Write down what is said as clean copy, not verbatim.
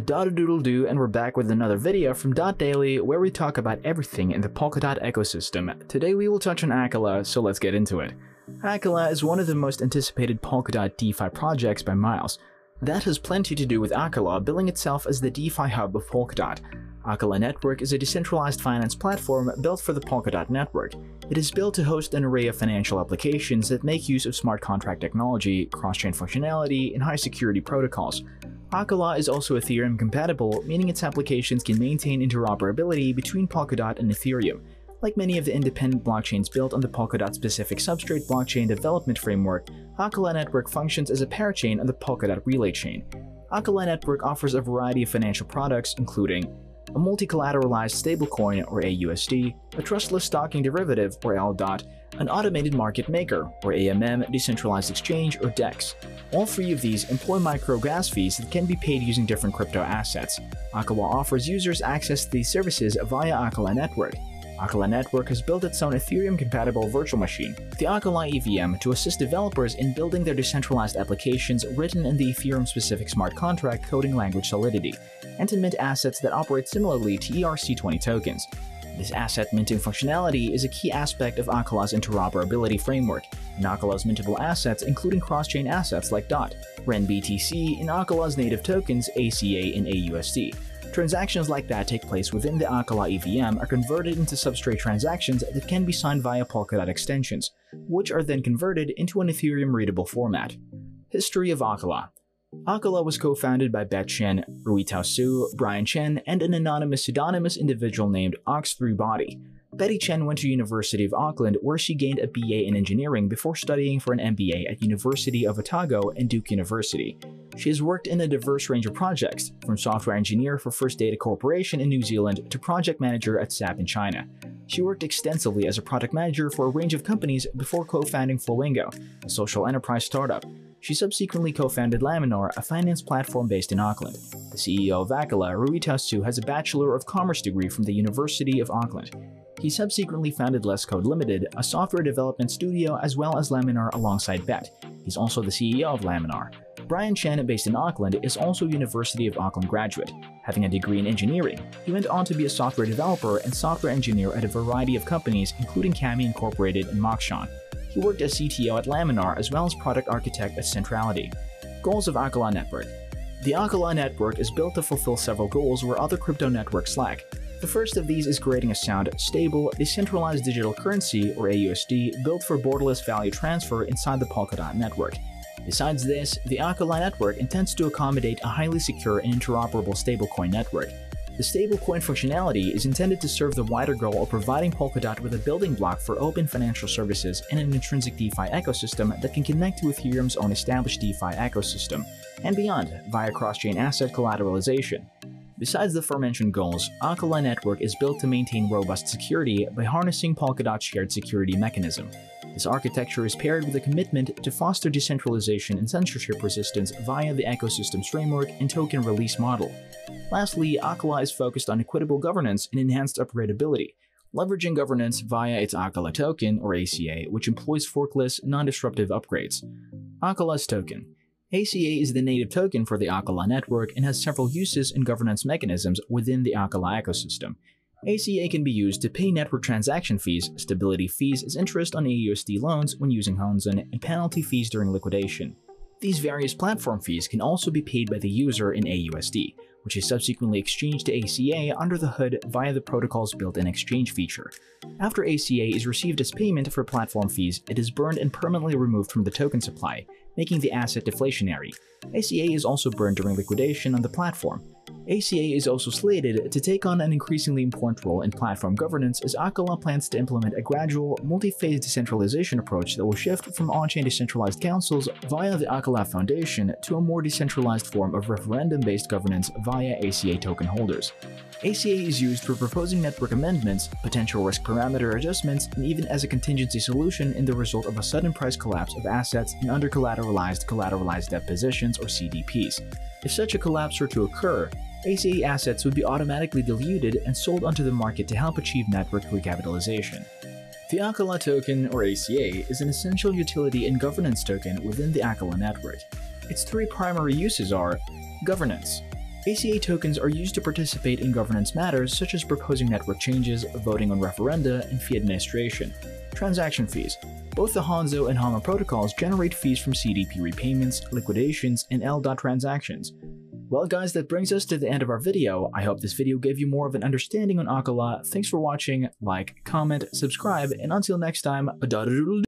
Dot-a-doodle-doo, and we're back with another video from Dot Daily where we talk about everything in the Polkadot ecosystem. Today we will touch on Acala, so let's get into it. Acala is one of the most anticipated Polkadot DeFi projects by Miles. That has plenty to do with Acala billing itself as the DeFi hub of Polkadot. Acala Network is a decentralized finance platform built for the Polkadot network. It is built to host an array of financial applications that make use of smart contract technology, cross-chain functionality, and high-security protocols. Acala is also Ethereum compatible, meaning its applications can maintain interoperability between Polkadot and Ethereum. Like many of the independent blockchains built on the Polkadot-specific substrate blockchain development framework, Acala Network functions as a parachain on the Polkadot relay chain. Acala Network offers a variety of financial products, including a multi-collateralized stablecoin, or aUSD, a trustless stocking derivative, or LDOT, an automated market maker, or AMM, decentralized exchange, or DEX. All three of these employ micro gas fees that can be paid using different crypto assets. Acala offers users access to these services via Acala Network. Acala Network has built its own Ethereum-compatible virtual machine, the Acala EVM, to assist developers in building their decentralized applications written in the Ethereum-specific smart contract coding language Solidity, and to mint assets that operate similarly to ERC20 tokens. This asset minting functionality is a key aspect of Acala's interoperability framework, and Acala's mintable assets including cross-chain assets like DOT, RenBTC, and Acala's native tokens ACA and aUSD. Transactions like that take place within the Acala EVM are converted into substrate transactions that can be signed via Polkadot extensions, which are then converted into an Ethereum-readable format. History of Acala. Acala was co-founded by Betty Chen, Ruitao Su, Brian Chen, and an anonymous pseudonymous individual named Ox3Body. Betty Chen went to University of Auckland where she gained a BA in engineering before studying for an MBA at University of Otago and Duke University. She has worked in a diverse range of projects, from software engineer for First Data Corporation in New Zealand to project manager at SAP in China. She worked extensively as a product manager for a range of companies before co-founding Fulingo, a social enterprise startup. She subsequently co-founded Laminar, a finance platform based in Auckland. The CEO of Acala, Rui Tatsu, has a Bachelor of Commerce degree from the University of Auckland. He subsequently founded Less Code Limited, a software development studio as well as Laminar alongside Bet. He's also the CEO of Laminar. Brian Chen, based in Auckland, is also a University of Auckland graduate. Having a degree in engineering, he went on to be a software developer and software engineer at a variety of companies including Cami Incorporated and Moxshawn. He worked as CTO at Laminar as well as product architect at Centrality. Goals of Acala Network. The Acala Network is built to fulfill several goals where other crypto networks lack. The first of these is creating a sound, stable, decentralized digital currency, or AUSD, built for borderless value transfer inside the Polkadot network. Besides this, the Acala Network intends to accommodate a highly secure and interoperable stablecoin network. The stablecoin functionality is intended to serve the wider goal of providing Polkadot with a building block for open financial services and an intrinsic DeFi ecosystem that can connect to Ethereum's own established DeFi ecosystem, and beyond, via cross-chain asset collateralization. Besides the aforementioned goals, Acala Network is built to maintain robust security by harnessing Polkadot's shared security mechanism. This architecture is paired with a commitment to foster decentralization and censorship resistance via the ecosystem's framework and token release model. Lastly, Acala is focused on equitable governance and enhanced operability, leveraging governance via its Acala token, or ACA, which employs forkless, non-disruptive upgrades. Acala's token. ACA is the native token for the Acala network and has several uses and governance mechanisms within the Acala ecosystem. ACA can be used to pay network transaction fees, stability fees as interest on AUSD loans when using Honzon, and penalty fees during liquidation. These various platform fees can also be paid by the user in AUSD, which is subsequently exchanged to ACA under the hood via the protocol's built-in exchange feature. After ACA is received as payment for platform fees, it is burned and permanently removed from the token supply, making the asset deflationary. ACA is also burned during liquidation on the platform. ACA is also slated to take on an increasingly important role in platform governance as Acala plans to implement a gradual, multi-phase decentralization approach that will shift from on-chain decentralized councils via the Acala Foundation to a more decentralized form of referendum-based governance via ACA token holders. ACA is used for proposing network amendments, potential risk parameter adjustments, and even as a contingency solution in the result of a sudden price collapse of assets in under-collateralized collateralized debt positions, or CDPs. If such a collapse were to occur, ACA assets would be automatically diluted and sold onto the market to help achieve network recapitalization. The Acala token, or ACA, is an essential utility and governance token within the Acala network. Its three primary uses are governance. ACA tokens are used to participate in governance matters such as proposing network changes, voting on referenda, and fee administration. Transaction fees. Both the Honzo and Hama protocols generate fees from CDP repayments, liquidations, and LDOT transactions. Well guys, that brings us to the end of our video. I hope this video gave you more of an understanding on Acala. Thanks for watching, like, comment, subscribe, and until next time,